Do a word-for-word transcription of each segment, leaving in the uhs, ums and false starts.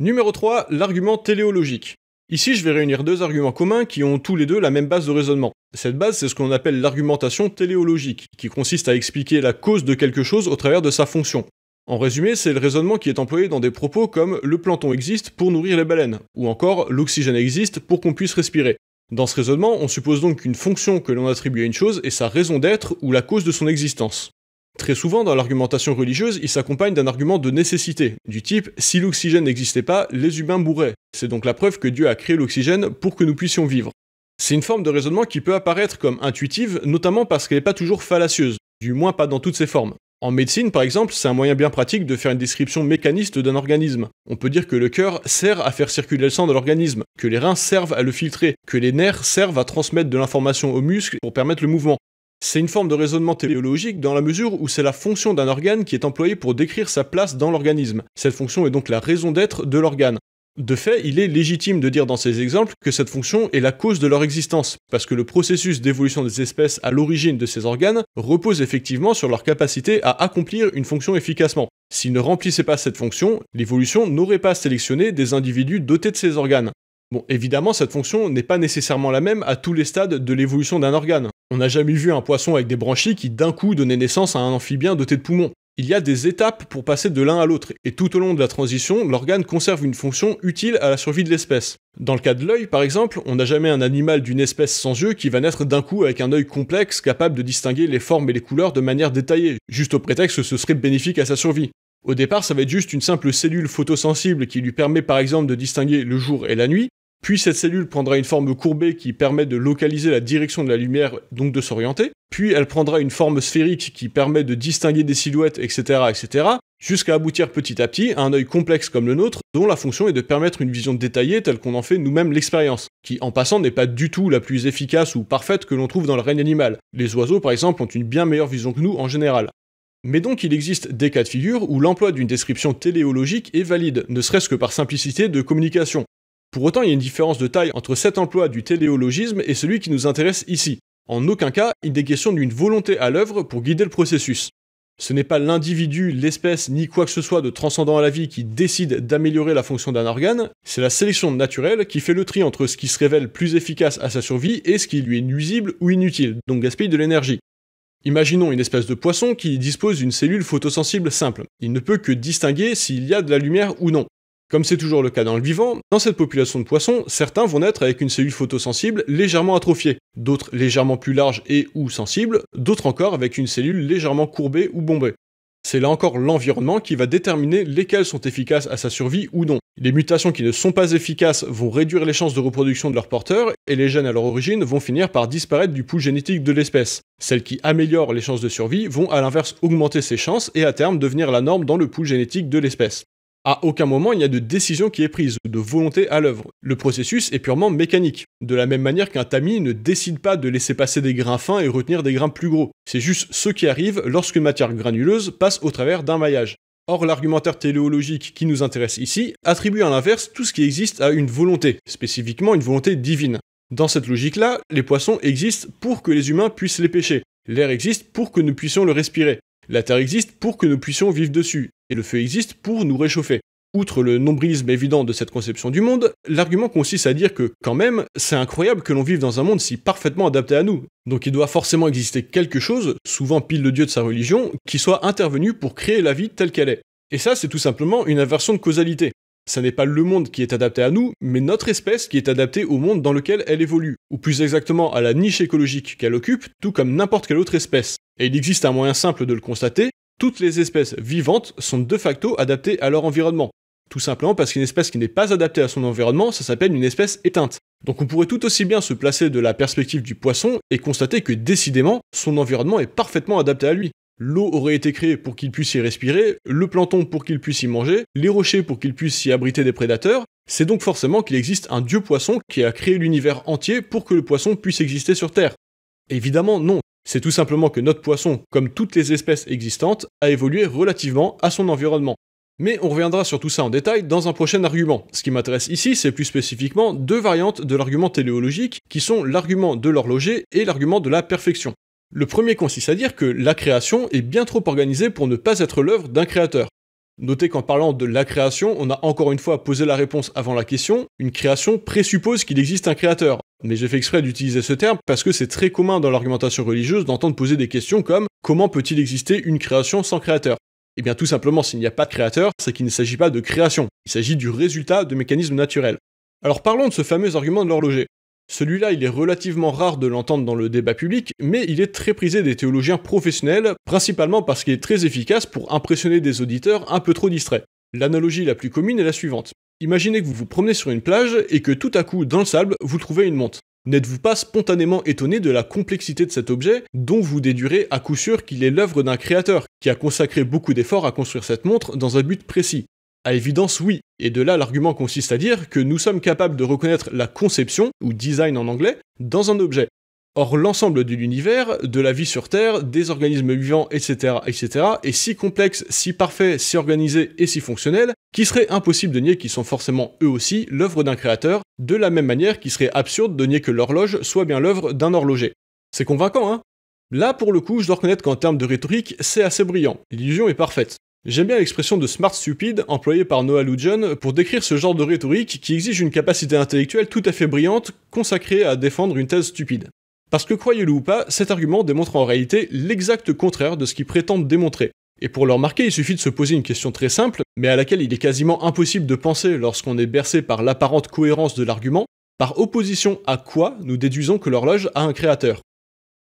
Numéro trois, l'argument téléologique. Ici, je vais réunir deux arguments communs qui ont tous les deux la même base de raisonnement. Cette base, c'est ce qu'on appelle l'argumentation téléologique, qui consiste à expliquer la cause de quelque chose au travers de sa fonction. En résumé, c'est le raisonnement qui est employé dans des propos comme « le plancton existe pour nourrir les baleines » ou encore « l'oxygène existe pour qu'on puisse respirer ». Dans ce raisonnement, on suppose donc qu'une fonction que l'on attribue à une chose est sa raison d'être ou la cause de son existence. Très souvent, dans l'argumentation religieuse, il s'accompagne d'un argument de nécessité, du type « si l'oxygène n'existait pas, les humains mourraient ». C'est donc la preuve que Dieu a créé l'oxygène pour que nous puissions vivre. C'est une forme de raisonnement qui peut apparaître comme intuitive, notamment parce qu'elle n'est pas toujours fallacieuse, du moins pas dans toutes ses formes. En médecine, par exemple, c'est un moyen bien pratique de faire une description mécaniste d'un organisme. On peut dire que le cœur sert à faire circuler le sang dans l'organisme, que les reins servent à le filtrer, que les nerfs servent à transmettre de l'information aux muscles pour permettre le mouvement. C'est une forme de raisonnement téléologique dans la mesure où c'est la fonction d'un organe qui est employée pour décrire sa place dans l'organisme. Cette fonction est donc la raison d'être de l'organe. De fait, il est légitime de dire dans ces exemples que cette fonction est la cause de leur existence, parce que le processus d'évolution des espèces à l'origine de ces organes repose effectivement sur leur capacité à accomplir une fonction efficacement. S'ils ne remplissaient pas cette fonction, l'évolution n'aurait pas sélectionné des individus dotés de ces organes. Bon, évidemment, cette fonction n'est pas nécessairement la même à tous les stades de l'évolution d'un organe. On n'a jamais vu un poisson avec des branchies qui d'un coup donnait naissance à un amphibien doté de poumons. Il y a des étapes pour passer de l'un à l'autre, et tout au long de la transition, l'organe conserve une fonction utile à la survie de l'espèce. Dans le cas de l'œil, par exemple, on n'a jamais un animal d'une espèce sans yeux qui va naître d'un coup avec un œil complexe capable de distinguer les formes et les couleurs de manière détaillée, juste au prétexte que ce serait bénéfique à sa survie. Au départ, ça va être juste une simple cellule photosensible qui lui permet par exemple de distinguer le jour et la nuit, puis cette cellule prendra une forme courbée qui permet de localiser la direction de la lumière, donc de s'orienter, puis elle prendra une forme sphérique qui permet de distinguer des silhouettes, et cetera, et cetera, jusqu'à aboutir petit à petit à un œil complexe comme le nôtre, dont la fonction est de permettre une vision détaillée telle qu'on en fait nous-mêmes l'expérience, qui en passant n'est pas du tout la plus efficace ou parfaite que l'on trouve dans le règne animal. Les oiseaux par exemple ont une bien meilleure vision que nous en général. Mais donc il existe des cas de figure où l'emploi d'une description téléologique est valide, ne serait-ce que par simplicité de communication. Pour autant, il y a une différence de taille entre cet emploi du téléologisme et celui qui nous intéresse ici. En aucun cas, il n'est question d'une volonté à l'œuvre pour guider le processus. Ce n'est pas l'individu, l'espèce, ni quoi que ce soit de transcendant à la vie qui décide d'améliorer la fonction d'un organe, c'est la sélection naturelle qui fait le tri entre ce qui se révèle plus efficace à sa survie et ce qui lui est nuisible ou inutile, donc gaspille de l'énergie. Imaginons une espèce de poisson qui dispose d'une cellule photosensible simple. Il ne peut que distinguer s'il y a de la lumière ou non. Comme c'est toujours le cas dans le vivant, dans cette population de poissons, certains vont naître avec une cellule photosensible légèrement atrophiée, d'autres légèrement plus larges et ou sensibles, d'autres encore avec une cellule légèrement courbée ou bombée. C'est là encore l'environnement qui va déterminer lesquelles sont efficaces à sa survie ou non. Les mutations qui ne sont pas efficaces vont réduire les chances de reproduction de leurs porteurs, et les gènes à leur origine vont finir par disparaître du pool génétique de l'espèce. Celles qui améliorent les chances de survie vont à l'inverse augmenter ces chances et à terme devenir la norme dans le pool génétique de l'espèce. À aucun moment il n'y a de décision qui est prise, de volonté à l'œuvre. Le processus est purement mécanique, de la même manière qu'un tamis ne décide pas de laisser passer des grains fins et retenir des grains plus gros. C'est juste ce qui arrive lorsqu'une matière granuleuse passe au travers d'un maillage. Or l'argumentaire téléologique qui nous intéresse ici attribue à l'inverse tout ce qui existe à une volonté, spécifiquement une volonté divine. Dans cette logique-là, les poissons existent pour que les humains puissent les pêcher, l'air existe pour que nous puissions le respirer, la terre existe pour que nous puissions vivre dessus, et le feu existe pour nous réchauffer. Outre le nombrilisme évident de cette conception du monde, l'argument consiste à dire que, quand même, c'est incroyable que l'on vive dans un monde si parfaitement adapté à nous, donc il doit forcément exister quelque chose, souvent pile le dieu de sa religion, qui soit intervenu pour créer la vie telle qu'elle est. Et ça, c'est tout simplement une inversion de causalité. Ça n'est pas le monde qui est adapté à nous, mais notre espèce qui est adaptée au monde dans lequel elle évolue, ou plus exactement à la niche écologique qu'elle occupe, tout comme n'importe quelle autre espèce. Et il existe un moyen simple de le constater, toutes les espèces vivantes sont de facto adaptées à leur environnement. Tout simplement parce qu'une espèce qui n'est pas adaptée à son environnement, ça s'appelle une espèce éteinte. Donc on pourrait tout aussi bien se placer de la perspective du poisson et constater que décidément, son environnement est parfaitement adapté à lui. L'eau aurait été créée pour qu'il puisse y respirer, le plancton pour qu'il puisse y manger, les rochers pour qu'il puisse y abriter des prédateurs. C'est donc forcément qu'il existe un dieu poisson qui a créé l'univers entier pour que le poisson puisse exister sur Terre. Évidemment non, c'est tout simplement que notre poisson, comme toutes les espèces existantes, a évolué relativement à son environnement. Mais on reviendra sur tout ça en détail dans un prochain argument. Ce qui m'intéresse ici, c'est plus spécifiquement deux variantes de l'argument téléologique qui sont l'argument de l'horloger et l'argument de la perfection. Le premier consiste à dire que la création est bien trop organisée pour ne pas être l'œuvre d'un créateur. Notez qu'en parlant de la création, on a encore une fois posé la réponse avant la question. Une création présuppose qu'il existe un créateur. Mais j'ai fait exprès d'utiliser ce terme parce que c'est très commun dans l'argumentation religieuse d'entendre poser des questions comme « Comment peut-il exister une création sans créateur ?» Eh bien tout simplement, s'il n'y a pas de créateur, c'est qu'il ne s'agit pas de création. Il s'agit du résultat de mécanismes naturels. Alors parlons de ce fameux argument de l'horloger. Celui-là, il est relativement rare de l'entendre dans le débat public, mais il est très prisé des théologiens professionnels, principalement parce qu'il est très efficace pour impressionner des auditeurs un peu trop distraits. L'analogie la plus commune est la suivante. Imaginez que vous vous promenez sur une plage et que tout à coup, dans le sable, vous trouvez une montre. N'êtes-vous pas spontanément étonné de la complexité de cet objet, dont vous déduirez à coup sûr qu'il est l'œuvre d'un créateur, qui a consacré beaucoup d'efforts à construire cette montre dans un but précis? À évidence, oui, et de là l'argument consiste à dire que nous sommes capables de reconnaître la conception, ou design en anglais, dans un objet. Or l'ensemble de l'univers, de la vie sur Terre, des organismes vivants, et cetera, et cetera, est si complexe, si parfait, si organisé et si fonctionnel, qu'il serait impossible de nier qu'ils sont forcément eux aussi l'œuvre d'un créateur, de la même manière qu'il serait absurde de nier que l'horloge soit bien l'œuvre d'un horloger. C'est convaincant, hein? Là, pour le coup, je dois reconnaître qu'en termes de rhétorique, c'est assez brillant, l'illusion est parfaite. J'aime bien l'expression de smart stupide employée par Noah Lujan pour décrire ce genre de rhétorique qui exige une capacité intellectuelle tout à fait brillante consacrée à défendre une thèse stupide. Parce que croyez-le ou pas, cet argument démontre en réalité l'exact contraire de ce qu'ils prétendent démontrer. Et pour le remarquer, il suffit de se poser une question très simple, mais à laquelle il est quasiment impossible de penser lorsqu'on est bercé par l'apparente cohérence de l'argument, par opposition à quoi nous déduisons que l'horloge a un créateur.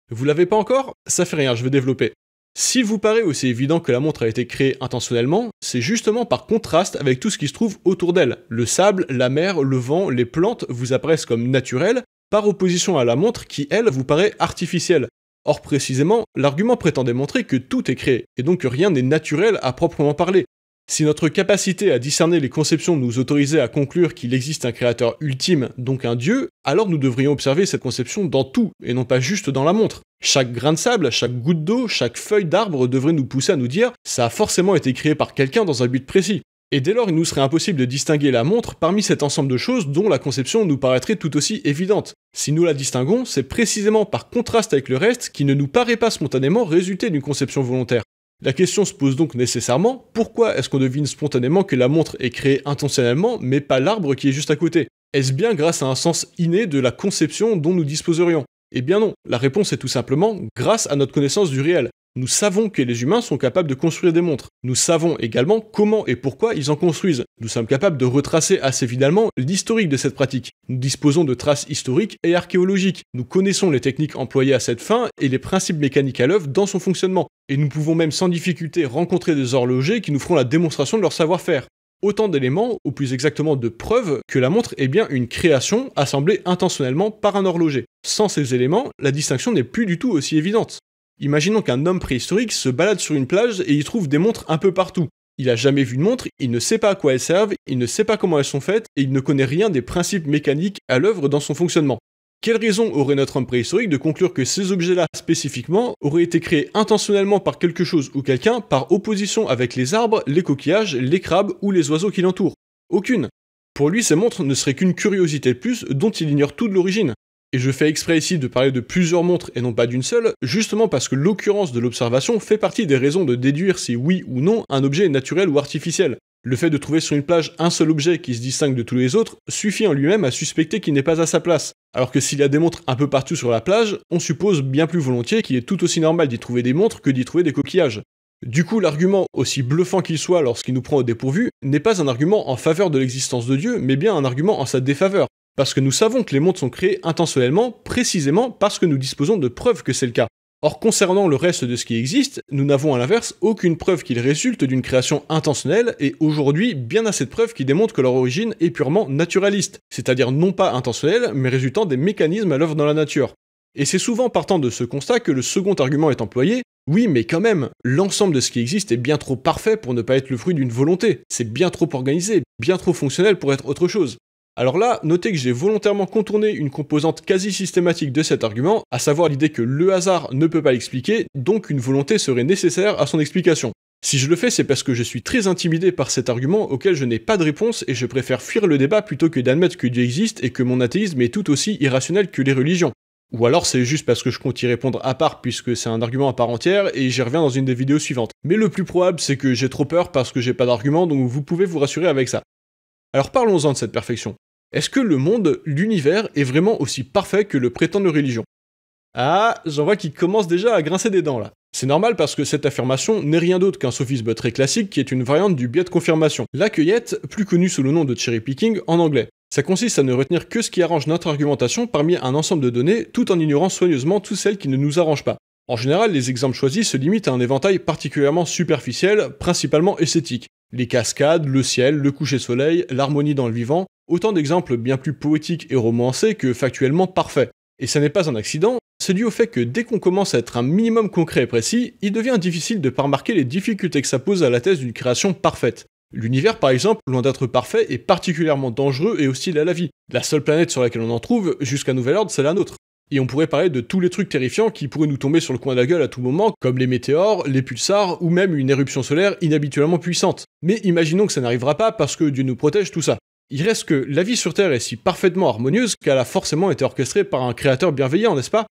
Vous l'avez pas encore? Ça fait rien, je vais développer. S'il vous paraît aussi évident que la montre a été créée intentionnellement, c'est justement par contraste avec tout ce qui se trouve autour d'elle. Le sable, la mer, le vent, les plantes vous apparaissent comme naturelles, par opposition à la montre qui, elle, vous paraît artificielle. Or précisément, l'argument prétend démontrer que tout est créé, et donc que rien n'est naturel à proprement parler. Si notre capacité à discerner les conceptions nous autorisait à conclure qu'il existe un créateur ultime, donc un dieu, alors nous devrions observer cette conception dans tout, et non pas juste dans la montre. Chaque grain de sable, chaque goutte d'eau, chaque feuille d'arbre devrait nous pousser à nous dire « ça a forcément été créé par quelqu'un dans un but précis ». Et dès lors, il nous serait impossible de distinguer la montre parmi cet ensemble de choses dont la conception nous paraîtrait tout aussi évidente. Si nous la distinguons, c'est précisément par contraste avec le reste qui ne nous paraît pas spontanément résulter d'une conception volontaire. La question se pose donc nécessairement, pourquoi est-ce qu'on devine spontanément que la montre est créée intentionnellement mais pas l'arbre qui est juste à côté? Est-ce bien grâce à un sens inné de la conception dont nous disposerions? Eh bien non, la réponse est tout simplement grâce à notre connaissance du réel. Nous savons que les humains sont capables de construire des montres. Nous savons également comment et pourquoi ils en construisent. Nous sommes capables de retracer assez finalement l'historique de cette pratique. Nous disposons de traces historiques et archéologiques. Nous connaissons les techniques employées à cette fin et les principes mécaniques à l'œuvre dans son fonctionnement. Et nous pouvons même sans difficulté rencontrer des horlogers qui nous feront la démonstration de leur savoir-faire. Autant d'éléments, ou plus exactement de preuves, que la montre est bien une création assemblée intentionnellement par un horloger. Sans ces éléments, la distinction n'est plus du tout aussi évidente. Imaginons qu'un homme préhistorique se balade sur une plage et y trouve des montres un peu partout. Il n'a jamais vu de montre, il ne sait pas à quoi elles servent, il ne sait pas comment elles sont faites, et il ne connaît rien des principes mécaniques à l'œuvre dans son fonctionnement. Quelle raison aurait notre homme préhistorique de conclure que ces objets-là, spécifiquement, auraient été créés intentionnellement par quelque chose ou quelqu'un par opposition avec les arbres, les coquillages, les crabes ou les oiseaux qui l'entourent? Aucune. Pour lui, ces montres ne seraient qu'une curiosité de plus dont il ignore toute l'origine. Et je fais exprès ici de parler de plusieurs montres et non pas d'une seule, justement parce que l'occurrence de l'observation fait partie des raisons de déduire si oui ou non un objet est naturel ou artificiel. Le fait de trouver sur une plage un seul objet qui se distingue de tous les autres suffit en lui-même à suspecter qu'il n'est pas à sa place, alors que s'il y a des montres un peu partout sur la plage, on suppose bien plus volontiers qu'il est tout aussi normal d'y trouver des montres que d'y trouver des coquillages. Du coup, l'argument, aussi bluffant qu'il soit lorsqu'il nous prend au dépourvu, n'est pas un argument en faveur de l'existence de Dieu, mais bien un argument en sa défaveur, parce que nous savons que les montres sont créées intentionnellement, précisément parce que nous disposons de preuves que c'est le cas. Or, concernant le reste de ce qui existe, nous n'avons à l'inverse aucune preuve qu'il résulte d'une création intentionnelle, et aujourd'hui, bien assez de preuves qui démontrent que leur origine est purement naturaliste, c'est-à-dire non pas intentionnelle, mais résultant des mécanismes à l'œuvre dans la nature. Et c'est souvent partant de ce constat que le second argument est employé, oui mais quand même, l'ensemble de ce qui existe est bien trop parfait pour ne pas être le fruit d'une volonté, c'est bien trop organisé, bien trop fonctionnel pour être autre chose. Alors là, notez que j'ai volontairement contourné une composante quasi systématique de cet argument, à savoir l'idée que le hasard ne peut pas l'expliquer, donc une volonté serait nécessaire à son explication. Si je le fais, c'est parce que je suis très intimidé par cet argument auquel je n'ai pas de réponse et je préfère fuir le débat plutôt que d'admettre que Dieu existe et que mon athéisme est tout aussi irrationnel que les religions. Ou alors c'est juste parce que je compte y répondre à part puisque c'est un argument à part entière et j'y reviens dans une des vidéos suivantes. Mais le plus probable c'est que j'ai trop peur parce que j'ai pas d'argument, donc vous pouvez vous rassurer avec ça. Alors parlons-en de cette perfection. Est-ce que le monde, l'univers, est vraiment aussi parfait que le prétendent nos religions? Ah, j'en vois qui commence déjà à grincer des dents là. C'est normal parce que cette affirmation n'est rien d'autre qu'un sophisme très classique qui est une variante du biais de confirmation, la cueillette, plus connue sous le nom de cherry picking en anglais. Ça consiste à ne retenir que ce qui arrange notre argumentation parmi un ensemble de données, tout en ignorant soigneusement toutes celles qui ne nous arrangent pas. En général, les exemples choisis se limitent à un éventail particulièrement superficiel, principalement esthétique. Les cascades, le ciel, le coucher de soleil, l'harmonie dans le vivant, autant d'exemples bien plus poétiques et romancés que factuellement parfaits. Et ça n'est pas un accident, c'est dû au fait que dès qu'on commence à être un minimum concret et précis, il devient difficile de ne pas remarquer les difficultés que ça pose à la thèse d'une création parfaite. L'univers par exemple, loin d'être parfait, est particulièrement dangereux et hostile à la vie. La seule planète sur laquelle on en trouve, jusqu'à nouvel ordre, c'est la nôtre. Et on pourrait parler de tous les trucs terrifiants qui pourraient nous tomber sur le coin de la gueule à tout moment, comme les météores, les pulsars, ou même une éruption solaire inhabituellement puissante. Mais imaginons que ça n'arrivera pas parce que Dieu nous protège tout ça. Il reste que la vie sur Terre est si parfaitement harmonieuse qu'elle a forcément été orchestrée par un créateur bienveillant, n'est-ce pas?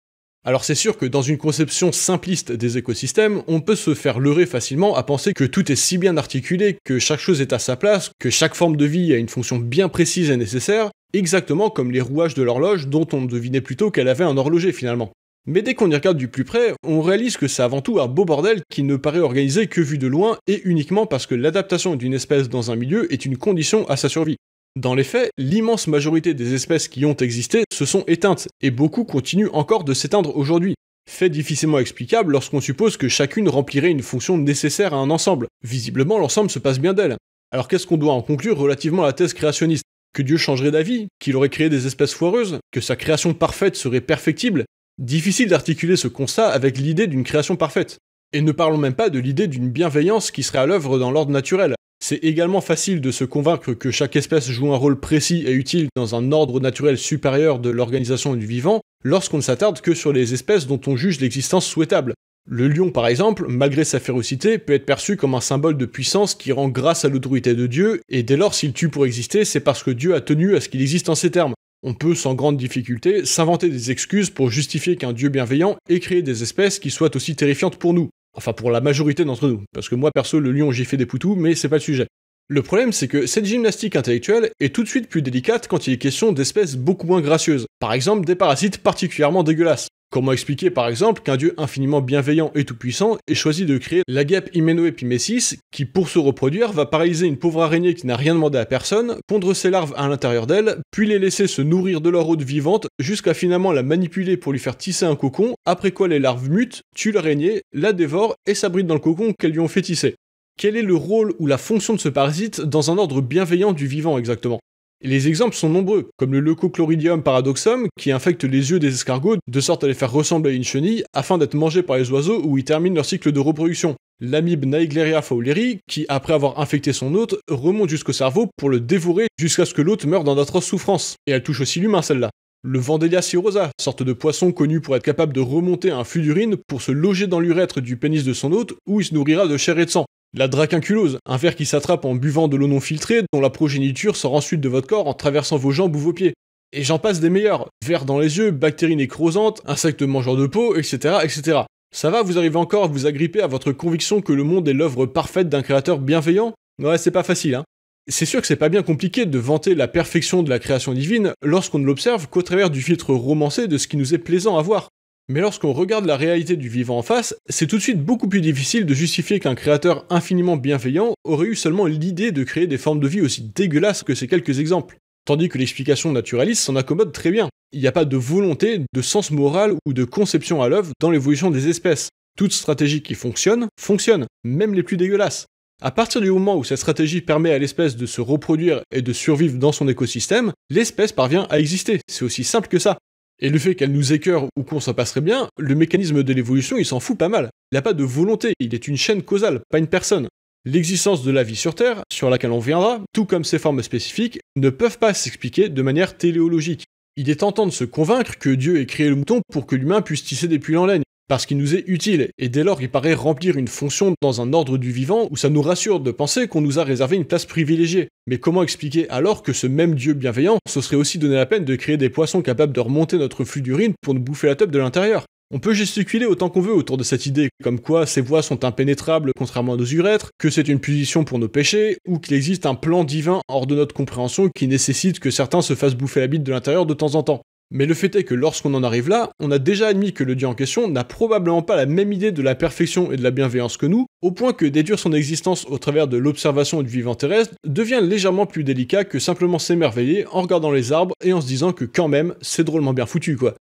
Alors c'est sûr que dans une conception simpliste des écosystèmes, on peut se faire leurrer facilement à penser que tout est si bien articulé, que chaque chose est à sa place, que chaque forme de vie a une fonction bien précise et nécessaire, exactement comme les rouages de l'horloge dont on devinait plutôt qu'elle avait un horloger finalement. Mais dès qu'on y regarde du plus près, on réalise que c'est avant tout un beau bordel qui ne paraît organisé que vu de loin et uniquement parce que l'adaptation d'une espèce dans un milieu est une condition à sa survie. Dans les faits, l'immense majorité des espèces qui ont existé se sont éteintes, et beaucoup continuent encore de s'éteindre aujourd'hui. Fait difficilement explicable lorsqu'on suppose que chacune remplirait une fonction nécessaire à un ensemble. Visiblement, l'ensemble se passe bien d'elle. Alors qu'est-ce qu'on doit en conclure relativement à la thèse créationniste? Que Dieu changerait d'avis? Qu'il aurait créé des espèces foireuses? Que sa création parfaite serait perfectible? Difficile d'articuler ce constat avec l'idée d'une création parfaite. Et ne parlons même pas de l'idée d'une bienveillance qui serait à l'œuvre dans l'ordre naturel. C'est également facile de se convaincre que chaque espèce joue un rôle précis et utile dans un ordre naturel supérieur de l'organisation du vivant, lorsqu'on ne s'attarde que sur les espèces dont on juge l'existence souhaitable. Le lion par exemple, malgré sa férocité, peut être perçu comme un symbole de puissance qui rend grâce à l'autorité de Dieu, et dès lors s'il tue pour exister, c'est parce que Dieu a tenu à ce qu'il existe en ces termes. On peut, sans grande difficulté, s'inventer des excuses pour justifier qu'un Dieu bienveillant ait créé des espèces qui soient aussi terrifiantes pour nous. Enfin pour la majorité d'entre nous, parce que moi perso le lion j'y fais des poutous, mais c'est pas le sujet. Le problème c'est que cette gymnastique intellectuelle est tout de suite plus délicate quand il est question d'espèces beaucoup moins gracieuses, par exemple des parasites particulièrement dégueulasses. Comment expliquer par exemple qu'un dieu infiniment bienveillant et tout-puissant ait choisi de créer la guêpe Hymenoepimésis, qui pour se reproduire va paralyser une pauvre araignée qui n'a rien demandé à personne, pondre ses larves à l'intérieur d'elle, puis les laisser se nourrir de leur hôte vivante jusqu'à finalement la manipuler pour lui faire tisser un cocon, après quoi les larves mutent, tuent l'araignée, la dévorent et s'abritent dans le cocon qu'elles lui ont fait tisser. Quel est le rôle ou la fonction de ce parasite dans un ordre bienveillant du vivant exactement? Et les exemples sont nombreux, comme le Leucochlorydium paradoxum qui infecte les yeux des escargots de sorte à les faire ressembler à une chenille afin d'être mangés par les oiseaux où ils terminent leur cycle de reproduction. L'amibe Naegleria fowleri qui, après avoir infecté son hôte, remonte jusqu'au cerveau pour le dévorer jusqu'à ce que l'hôte meure dans d'atroces souffrances. Et elle touche aussi l'humain celle-là. Le Vandelia cirrhosa, sorte de poisson connu pour être capable de remonter un flux d'urine pour se loger dans l'urètre du pénis de son hôte où il se nourrira de chair et de sang. La dracunculose, un ver qui s'attrape en buvant de l'eau non filtrée, dont la progéniture sort ensuite de votre corps en traversant vos jambes ou vos pieds. Et j'en passe des meilleurs, vers dans les yeux, bactéries nécrosantes, insectes mangeurs de peau, et cetera et cetera. Ça va, vous arrivez encore à vous agripper à votre conviction que le monde est l'œuvre parfaite d'un créateur bienveillant? Ouais, c'est pas facile, hein. C'est sûr que c'est pas bien compliqué de vanter la perfection de la création divine lorsqu'on ne l'observe qu'au travers du filtre romancé de ce qui nous est plaisant à voir. Mais lorsqu'on regarde la réalité du vivant en face, c'est tout de suite beaucoup plus difficile de justifier qu'un créateur infiniment bienveillant aurait eu seulement l'idée de créer des formes de vie aussi dégueulasses que ces quelques exemples. Tandis que l'explication naturaliste s'en accommode très bien. Il n'y a pas de volonté, de sens moral ou de conception à l'œuvre dans l'évolution des espèces. Toute stratégie qui fonctionne, fonctionne, même les plus dégueulasses. À partir du moment où cette stratégie permet à l'espèce de se reproduire et de survivre dans son écosystème, l'espèce parvient à exister, c'est aussi simple que ça. Et le fait qu'elle nous écœure ou qu'on s'en passerait bien, le mécanisme de l'évolution il s'en fout pas mal. Il n'a pas de volonté, il est une chaîne causale, pas une personne. L'existence de la vie sur Terre, sur laquelle on viendra, tout comme ses formes spécifiques, ne peuvent pas s'expliquer de manière téléologique. Il est tentant de se convaincre que Dieu ait créé le mouton pour que l'humain puisse tisser des pulls en laine. parce qu'il nous est utile, et dès lors il paraît remplir une fonction dans un ordre du vivant où ça nous rassure de penser qu'on nous a réservé une place privilégiée. Mais comment expliquer alors que ce même Dieu bienveillant se serait aussi donné la peine de créer des poissons capables de remonter notre flux d'urine pour nous bouffer la tête de l'intérieur? On peut gesticuler autant qu'on veut autour de cette idée, comme quoi ces voies sont impénétrables contrairement à nos urètres, que c'est une punition pour nos péchés, ou qu'il existe un plan divin hors de notre compréhension qui nécessite que certains se fassent bouffer la bite de l'intérieur de temps en temps. Mais le fait est que lorsqu'on en arrive là, on a déjà admis que le Dieu en question n'a probablement pas la même idée de la perfection et de la bienveillance que nous, au point que déduire son existence au travers de l'observation du vivant terrestre devient légèrement plus délicat que simplement s'émerveiller en regardant les arbres et en se disant que quand même, c'est drôlement bien foutu quoi.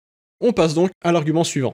On passe donc à l'argument suivant.